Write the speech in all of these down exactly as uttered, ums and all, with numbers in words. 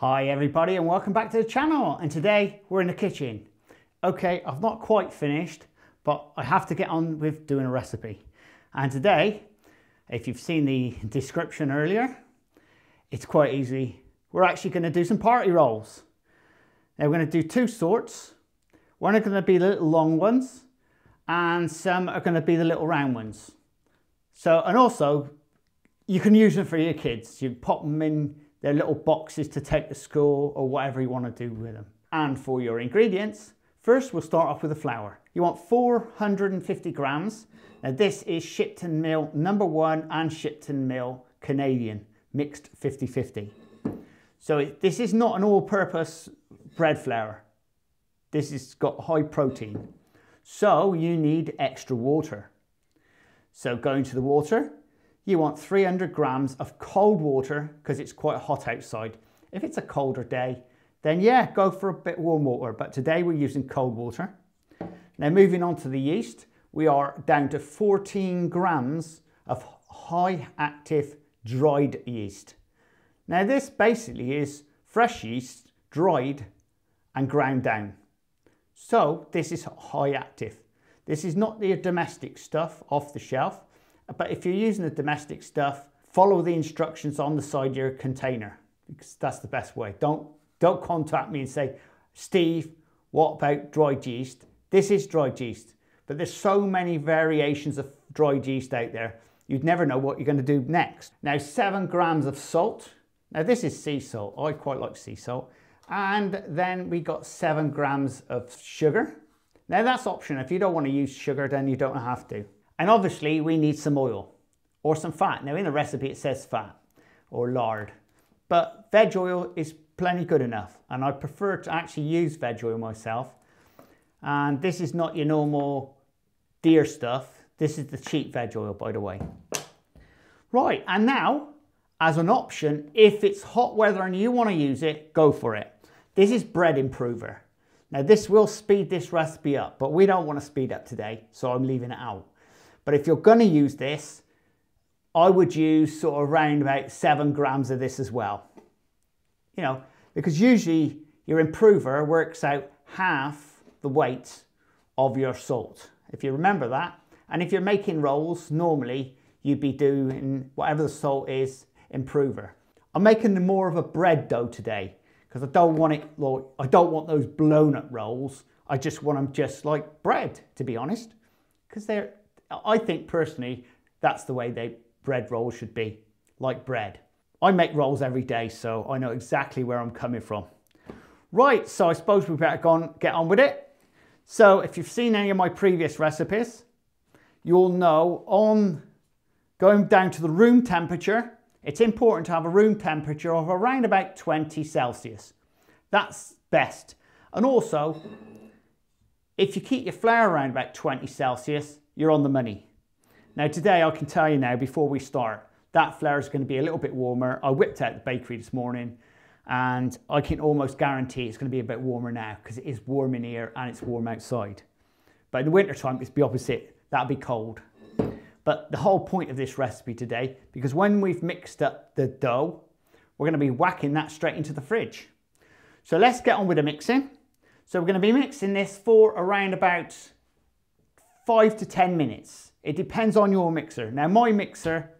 Hi everybody and welcome back to the channel, and today we're in the kitchen. Okay, I've not quite finished, but I have to get on with doing a recipe. And today, if you've seen the description earlier, it's quite easy. We're actually going to do some party rolls. Now we're going to do two sorts. One are going to be the little long ones and some are going to be the little round ones. So, and also you can use them for your kids. You pop them in their little boxes to take to school or whatever you want to do with them. And for your ingredients, first we'll start off with the flour. You want four hundred and fifty grams. Now this is Shipton Mill number one and Shipton Mill Canadian, mixed fifty fifty. So it, this is not an all-purpose bread flour. This has got high protein. So you need extra water. So going to the water, you want three hundred grams of cold water because it's quite hot outside. If it's a colder day, then yeah, go for a bit warm water. But today we're using cold water. Now moving on to the yeast, we are down to fourteen grams of high active dried yeast. Now this basically is fresh yeast, dried and ground down. So this is high active. This is not the domestic stuff off the shelf. But if you're using the domestic stuff, follow the instructions on the side of your container, because that's the best way. Don't, don't contact me and say, Steve, what about dried yeast? This is dried yeast, but there's so many variations of dried yeast out there. You'd never know what you're going to do next. Now, seven grams of salt. Now this is sea salt. I quite like sea salt. And then we got seven grams of sugar. Now that's optional. If you don't want to use sugar, then you don't have to. And obviously we need some oil or some fat. Now in the recipe it says fat or lard, but veg oil is plenty good enough. And I prefer to actually use veg oil myself. And this is not your normal deer stuff. This is the cheap veg oil, by the way. Right, and now as an option, if it's hot weather and you want to use it, go for it. This is Bread Improver. Now this will speed this recipe up, but we don't want to speed up today, so I'm leaving it out. But if you're going to use this, I would use sort of around about seven grams of this as well. You know, because usually your improver works out half the weight of your salt, if you remember that. And if you're making rolls, normally you'd be doing whatever the salt is, improver. I'm making more of a bread dough today because I don't want it, like, I don't want those blown up rolls. I just want them just like bread, to be honest, because they're, I think personally, that's the way they bread rolls should be, like bread. I make rolls every day, so I know exactly where I'm coming from. Right, so I suppose we better go on, get on with it. So if you've seen any of my previous recipes, you'll know on going down to the room temperature, it's important to have a room temperature of around about twenty Celsius. That's best. And also, if you keep your flour around about twenty Celsius, you're on the money. Now today, I can tell you now before we start, that flour is going to be a little bit warmer. I whipped out the bakery this morning and I can almost guarantee it's going to be a bit warmer now because it is warm in here and it's warm outside. But in the winter time, it's the opposite. That'll be cold. But the whole point of this recipe today, because when we've mixed up the dough, we're going to be whacking that straight into the fridge. So let's get on with the mixing. So we're going to be mixing this for around about five to ten minutes. It depends on your mixer. Now my mixer,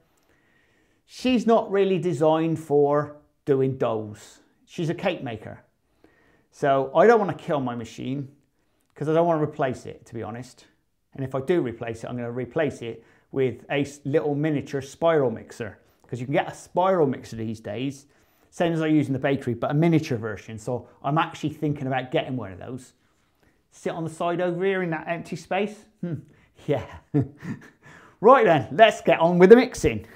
she's not really designed for doing doughs. She's a cake maker. So I don't want to kill my machine because I don't want to replace it, to be honest. And if I do replace it, I'm going to replace it with a little miniature spiral mixer, because you can get a spiral mixer these days, same as I use in the bakery, but a miniature version. So I'm actually thinking about getting one of those. Sit on the side over here in that empty space. Hmm. Yeah. Right then, let's get on with the mixing.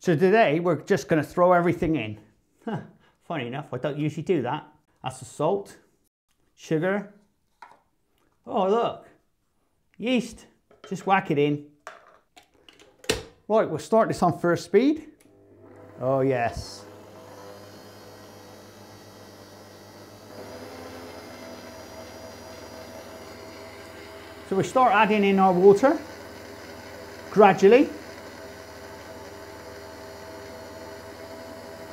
So today we're just going to throw everything in. Huh. Funny enough, I don't usually do that. That's the salt, sugar. Oh look, yeast. Just whack it in. Right, we'll start this on first speed. Oh yes. So we start adding in our water, gradually.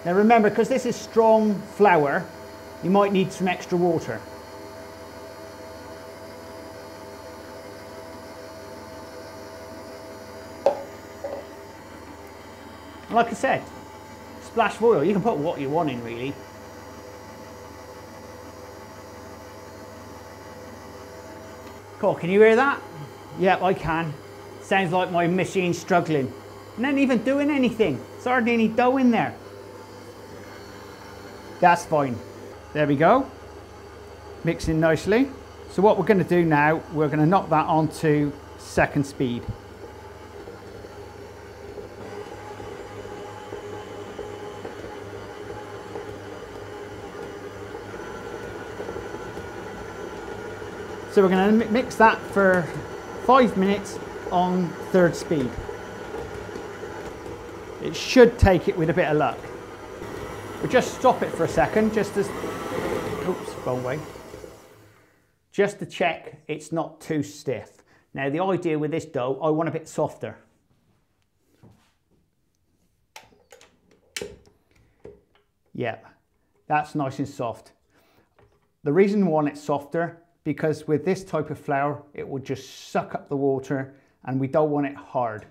Now remember, because this is strong flour, you might need some extra water. Like I said, splash of oil. You can put what you want in, really. Cool, can you hear that? Yep, I can. Sounds like my machine's struggling. And not even doing anything. There's hardly any dough in there. That's fine. There we go. Mixing nicely. So what we're going to do now, we're going to knock that onto second speed. So we're going to mix that for five minutes on third speed. It should take it with a bit of luck. We'll just stop it for a second, just as, oops, wrong way. Just to check it's not too stiff. Now the idea with this dough, I want a bit softer. Yep, that's nice and soft. The reason I want it softer, because with this type of flour, it will just suck up the water and we don't want it hard.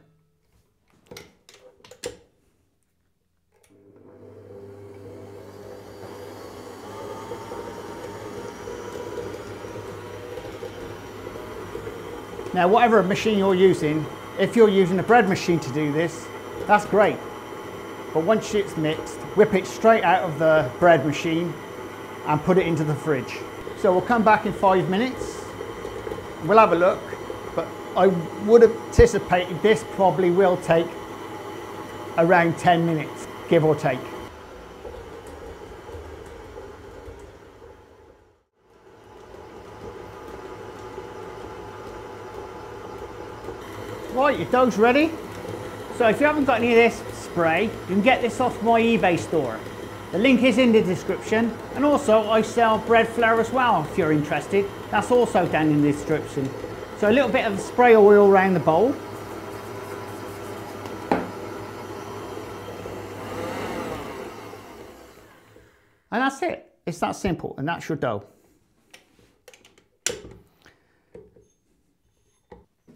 Now, whatever machine you're using, if you're using a bread machine to do this, that's great. But once it's mixed, whip it straight out of the bread machine and put it into the fridge. So we'll come back in five minutes, we'll have a look, but I would anticipate this probably will take around ten minutes, give or take. Right, your dough's ready. So if you haven't got any of this spray, you can get this off my eBay store. The link is in the description, and also I sell bread flour as well if you're interested. That's also down in the description. So a little bit of spray oil around the bowl. And that's it. It's that simple, and that's your dough.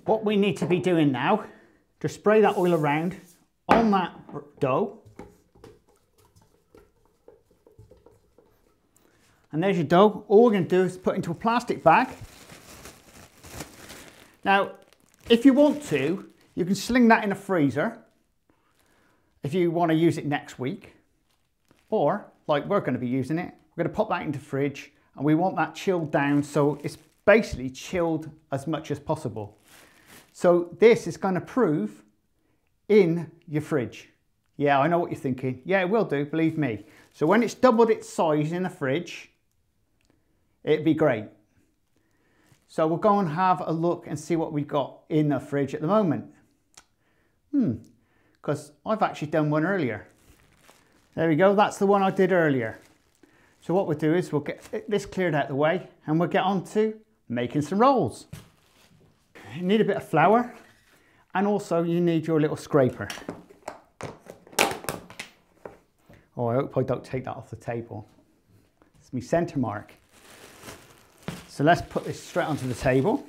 What we need to be doing now, just spray that oil around on that dough. And there's your dough. All we're going to do is put into a plastic bag. Now, if you want to, you can sling that in a freezer if you want to use it next week. Or, like we're going to be using it, we're going to pop that into the fridge, and we want that chilled down so it's basically chilled as much as possible. So this is going to prove in your fridge. Yeah, I know what you're thinking. Yeah, it will do, believe me. So when it's doubled its size in the fridge, it'd be great. So we'll go and have a look and see what we've got in the fridge at the moment. Hmm, because I've actually done one earlier. There we go, that's the one I did earlier. So what we'll do is we'll get this cleared out of the way and we'll get on to making some rolls. You need a bit of flour, and also you need your little scraper. Oh, I hope I don't take that off the table. It's my center mark. So let's put this straight onto the table.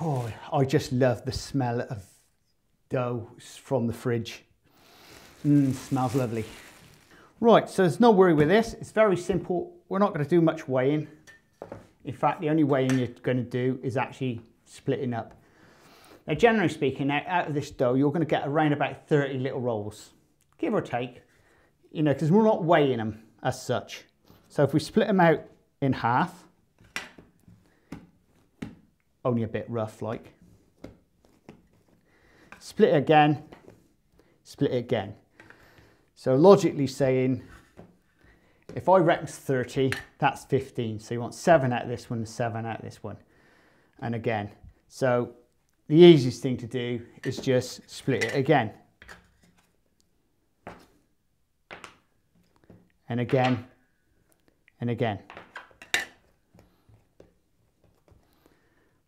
Oh, I just love the smell of dough from the fridge. Mmm, smells lovely. Right, so there's no worry with this. It's very simple. We're not gonna do much weighing. In fact, the only weighing you're gonna do is actually splitting up. Now, generally speaking, out of this dough, you're gonna get around about thirty little rolls, give or take. You know, because we're not weighing them as such. So if we split them out in half, only a bit rough like, split it again, split it again. So logically saying, if I reckon thirty, that's fifteen. So you want seven out of this one and seven out of this one. And again, so the easiest thing to do is just split it again. And again, and again.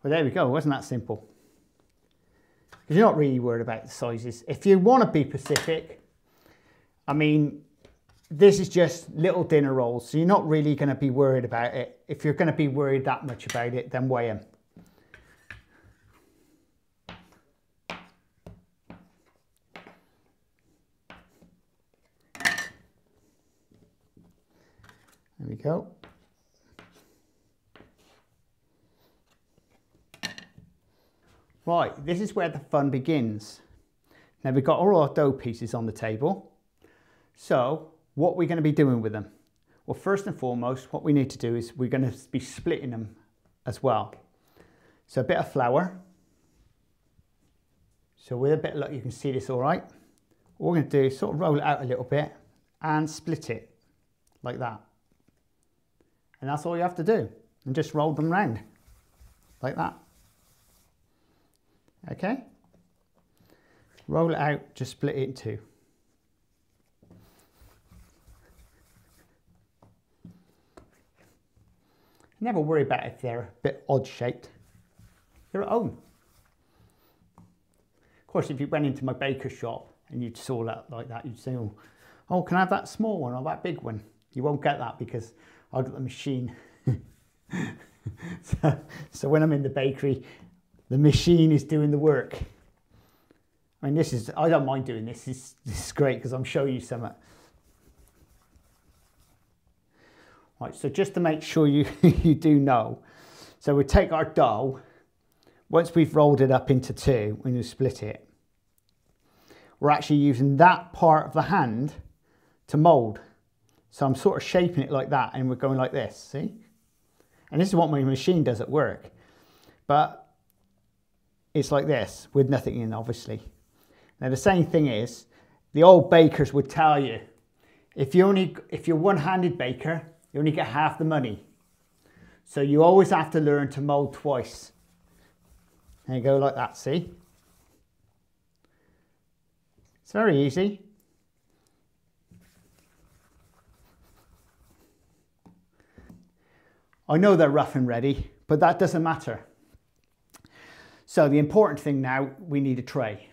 Well, there we go, wasn't that simple? Because you're not really worried about the sizes. If you want to be specific, I mean, This is just little dinner rolls, so you're not really going to be worried about it. If you're going to be worried that much about it, then weigh them. There we go. Right, this is where the fun begins. Now we've got all our dough pieces on the table. So what we're going to be doing with them? Well, first and foremost, what we need to do is we're going to be splitting them as well. So a bit of flour. So with a bit of luck, you can see this all right. What we're going to do is sort of roll it out a little bit and split it like that. And that's all you have to do. And just roll them round like that. Okay. Roll it out, just split it in two. Never worry about if they're a bit odd shaped. They're at home. Of course, if you went into my baker shop and you saw that like that, you'd say, oh, oh, can I have that small one or that big one? You won't get that because I've got the machine. so, so when I'm in the bakery, the machine is doing the work. I mean, this is, I don't mind doing this. This, this is great because I'm showing you something. Right, so just to make sure you, you do know. So we take our dough. Once we've rolled it up into two, when you split it, we're actually using that part of the hand to mold. So I'm sort of shaping it like that and we're going like this, see? And this is what my machine does at work. But it's like this, with nothing in, obviously. Now the same thing is, the old bakers would tell you, if you only, if you're one-handed baker, you only get half the money. So you always have to learn to mold twice. And you go like that, see? It's very easy. I know they're rough and ready, but that doesn't matter. So the important thing now, we need a tray.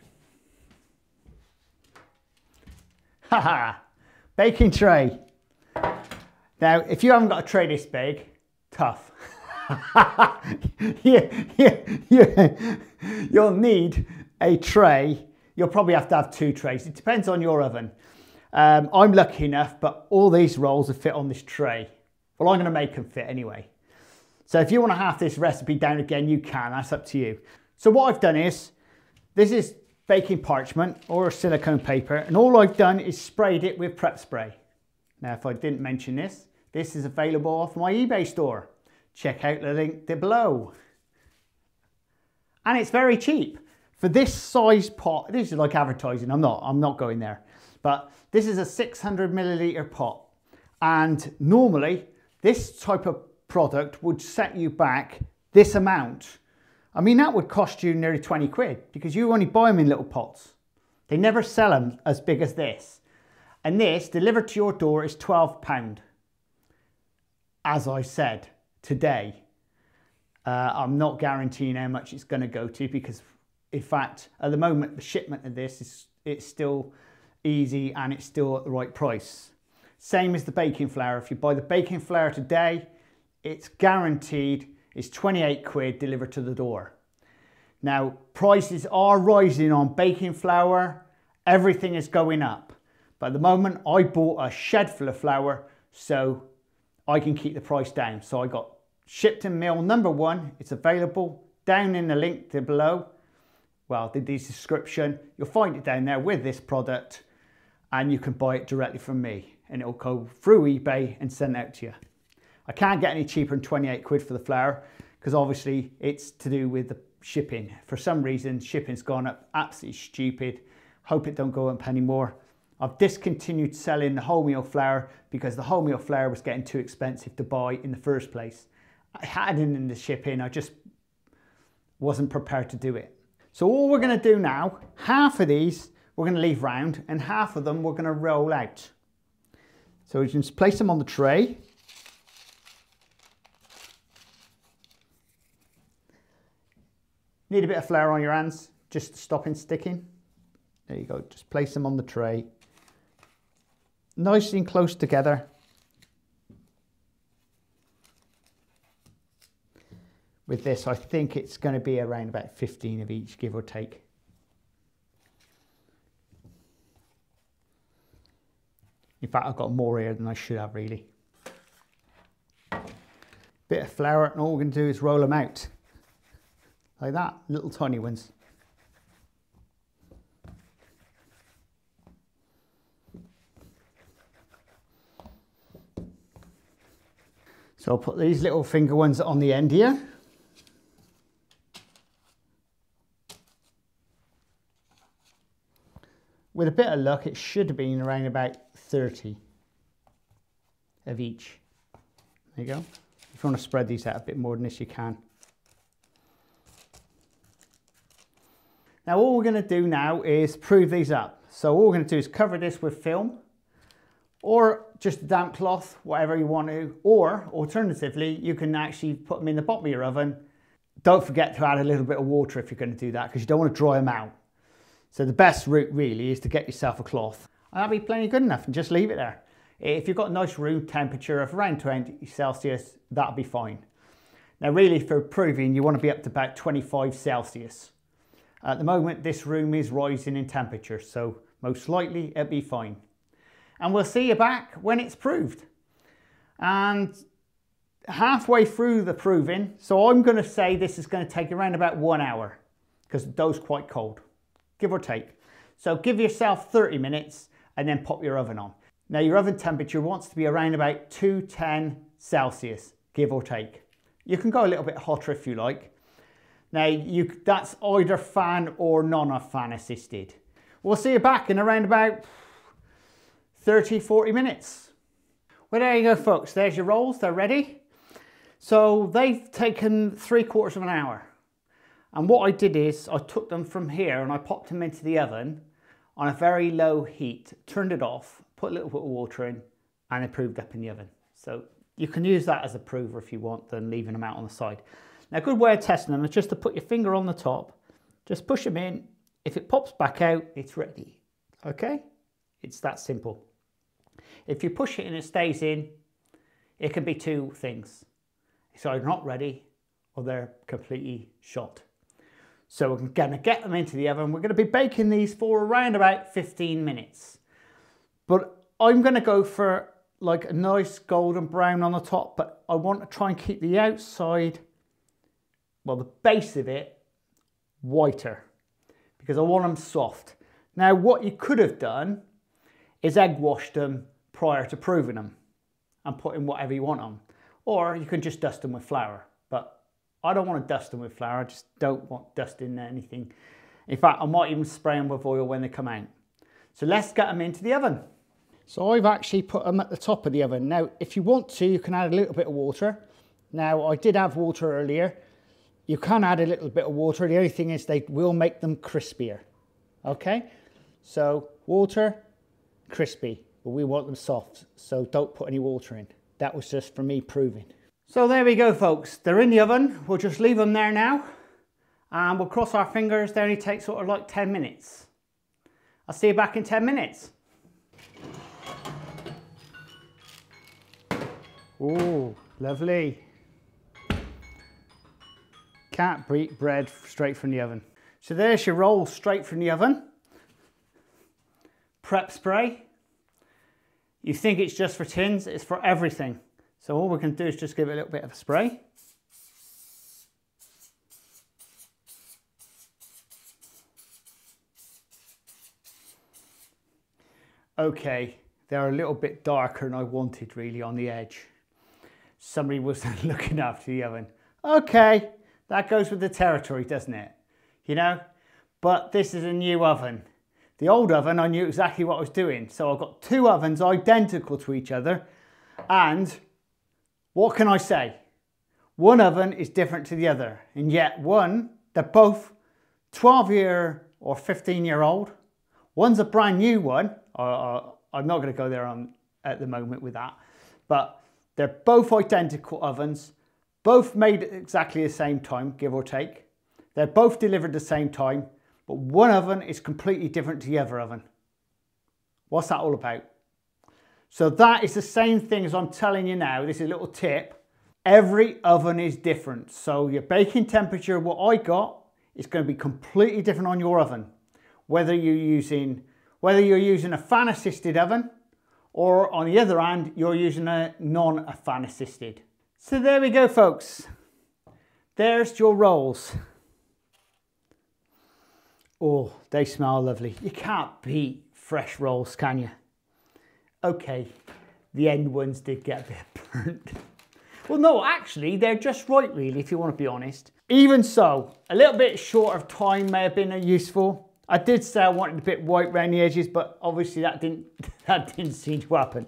Haha, baking tray. Now, if you haven't got a tray this big, tough. you, you, you, you'll need a tray. You'll probably have to have two trays. It depends on your oven. Um, I'm lucky enough, but all these rolls will fit on this tray. Well, I'm gonna make them fit anyway. So if you wanna have this recipe down again, you can, that's up to you. So what I've done is, this is baking parchment or silicone paper, and all I've done is sprayed it with prep spray. Now, if I didn't mention this, this is available off my eBay store. Check out the link below. And it's very cheap. For this size pot, this is like advertising, I'm not, I'm not going there. But this is a six hundred milliliter pot. And normally, this type of product would set you back this amount. I mean, that would cost you nearly twenty quid because you only buy them in little pots. They never sell them as big as this. And this, delivered to your door, is twelve pounds, as I said today. Uh, I'm not guaranteeing how much it's going to go to because, in fact, at the moment, the shipment of this, is it's still easy and it's still at the right price. Same as the baking flour. If you buy the baking flour today, it's guaranteed it's twenty-eight quid delivered to the door. Now, prices are rising on baking flour. Everything is going up. But at the moment, I bought a shed full of flour so I can keep the price down. So I got Shipton Mill number one. It's available down in the link below. Well, in the description, you'll find it down there with this product and you can buy it directly from me and it'll go through eBay and sent out to you. I can't get any cheaper than twenty-eight quid for the flour because obviously it's to do with the shipping. For some reason, shipping's gone up absolutely stupid. Hope it don't go up anymore. I've discontinued selling the wholemeal flour because the wholemeal flour was getting too expensive to buy in the first place. I had it in the shipping, I just wasn't prepared to do it. So all we're gonna do now, half of these we're gonna leave round and half of them we're gonna roll out. So we just place them on the tray. Need a bit of flour on your hands just to stop it sticking. There you go, just place them on the tray. nice and close together with this. I think it's going to be around about fifteen of each, give or take. In fact, I've got more here than I should have, really. Bit of flour, and all we're going to do is roll them out like that, little tiny ones. So I'll put these little finger ones on the end here. With a bit of luck, it should have been around about thirty of each. There you go. If you want to spread these out a bit more than this, you can. Now all we're going to do now is prove these up. So all we're going to do is cover this with film, or just a damp cloth, whatever you want to, or alternatively, you can actually put them in the bottom of your oven. Don't forget to add a little bit of water if you're going to do that, because you don't want to dry them out. So the best route really is to get yourself a cloth, and that'll be plenty good enough, and just leave it there. If you've got a nice room temperature of around twenty Celsius, that'll be fine. Now really for proving, you want to be up to about twenty-five Celsius. At the moment, this room is rising in temperature, so most likely it'll be fine. And we'll see you back when it's proved. And halfway through the proving, so I'm going to say this is going to take around about one hour, because the dough's quite cold, give or take. So give yourself thirty minutes and then pop your oven on. Now your oven temperature wants to be around about two ten Celsius, give or take. You can go a little bit hotter if you like. Now you, that's either fan or non-fan assisted. We'll see you back in around about thirty, forty minutes. Well, there you go, folks. There's your rolls. They're ready. So they've taken three quarters of an hour. And what I did is I took them from here and I popped them into the oven on a very low heat, turned it off, put a little bit of water in, and it proved up in the oven. So you can use that as a prover if you want, than leaving them out on the side. Now, a good way of testing them is just to put your finger on the top, just push them in. If it pops back out, it's ready. Okay? It's that simple. If you push it and it stays in, it can be two things. It's either not ready or they're completely shot. So we're going to get them into the oven. We're going to be baking these for around about fifteen minutes. But I'm going to go for like a nice golden brown on the top, but I want to try and keep the outside, well, the base of it, whiter, because I want them soft. Now, what you could have done is egg wash them prior to proving them and put in whatever you want on. Or you can just dust them with flour, but I don't want to dust them with flour. I just don't want dust in anything. In fact, I might even spray them with oil when they come out. So let's get them into the oven. So I've actually put them at the top of the oven. Now, if you want to, you can add a little bit of water. Now, I did have water earlier. You can add a little bit of water. The only thing is they will make them crispier, okay? So water, crispy, but we want them soft, so don't put any water in. That was just for me proving. So there we go, folks. They're in the oven. We'll just leave them there now, and we'll cross our fingers. They only take sort of like ten minutes. I'll see you back in ten minutes. Oh, lovely. Can't beat bread straight from the oven. So there's your roll straight from the oven. Prep spray. You think it's just for tins, it's for everything. So all we can do is just give it a little bit of a spray. Okay, they're a little bit darker than I wanted really on the edge. Somebody was looking after the oven. Okay, that goes with the territory, doesn't it? You know, but this is a new oven. The old oven, I knew exactly what I was doing. So I've got two ovens identical to each other. And what can I say? One oven is different to the other. And yet one, they're both twelve year or fifteen year old. One's a brand new one. I, I'm not gonna go there on, at the moment with that. But they're both identical ovens, both made at exactly the same time, give or take. They're both delivered at the same time. But one oven is completely different to the other oven. What's that all about? So that is the same thing as I'm telling you now. This is a little tip. Every oven is different. So your baking temperature, what I got, is going to be completely different on your oven. Whether you're using, whether you're using a fan assisted oven, or on the other hand, you're using a non-fan assisted. So there we go, folks. There's your rolls. Oh, they smell lovely. You can't beat fresh rolls, can you? Okay, the end ones did get a bit burnt. Well, no, actually, they're just right, really, if you want to be honest. Even so, a little bit short of time may have been useful. I did say I wanted a bit white around the edges, but obviously that didn't, that didn't seem to happen.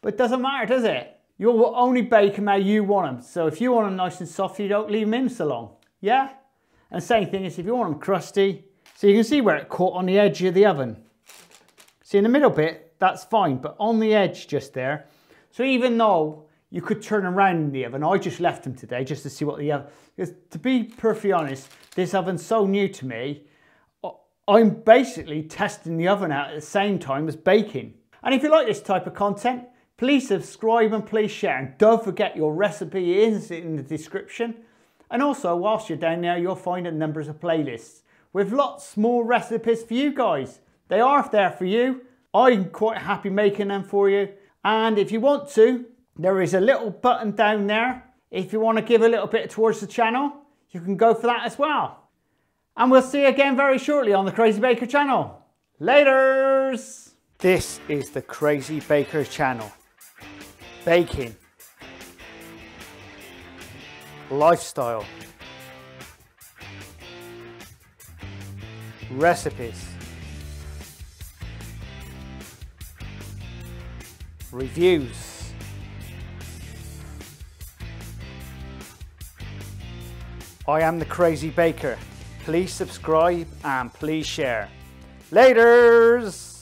But it doesn't matter, does it? You will only bake them how you want them. So if you want them nice and soft, you don't leave them in so long. Yeah? And the same thing is if you want them crusty. So you can see where it caught on the edge of the oven. See, in the middle bit, that's fine, but on the edge just there. So even though you could turn around in the oven, I just left them today just to see what the oven, because to be perfectly honest, this oven's so new to me, I'm basically testing the oven out at the same time as baking. And if you like this type of content, please subscribe and please share. And don't forget your recipe is in the description. And also, whilst you're down there, you'll find a number of playlists with lots more recipes for you guys. They are there for you. I'm quite happy making them for you. And if you want to, there is a little button down there. If you want to give a little bit towards the channel, you can go for that as well. And we'll see you again very shortly on the Crazy Baker channel. Laters! This is the Crazy Baker channel. Baking. Lifestyle. Recipes. Reviews. I am the Crazy Baker. Please subscribe and please share. Laters!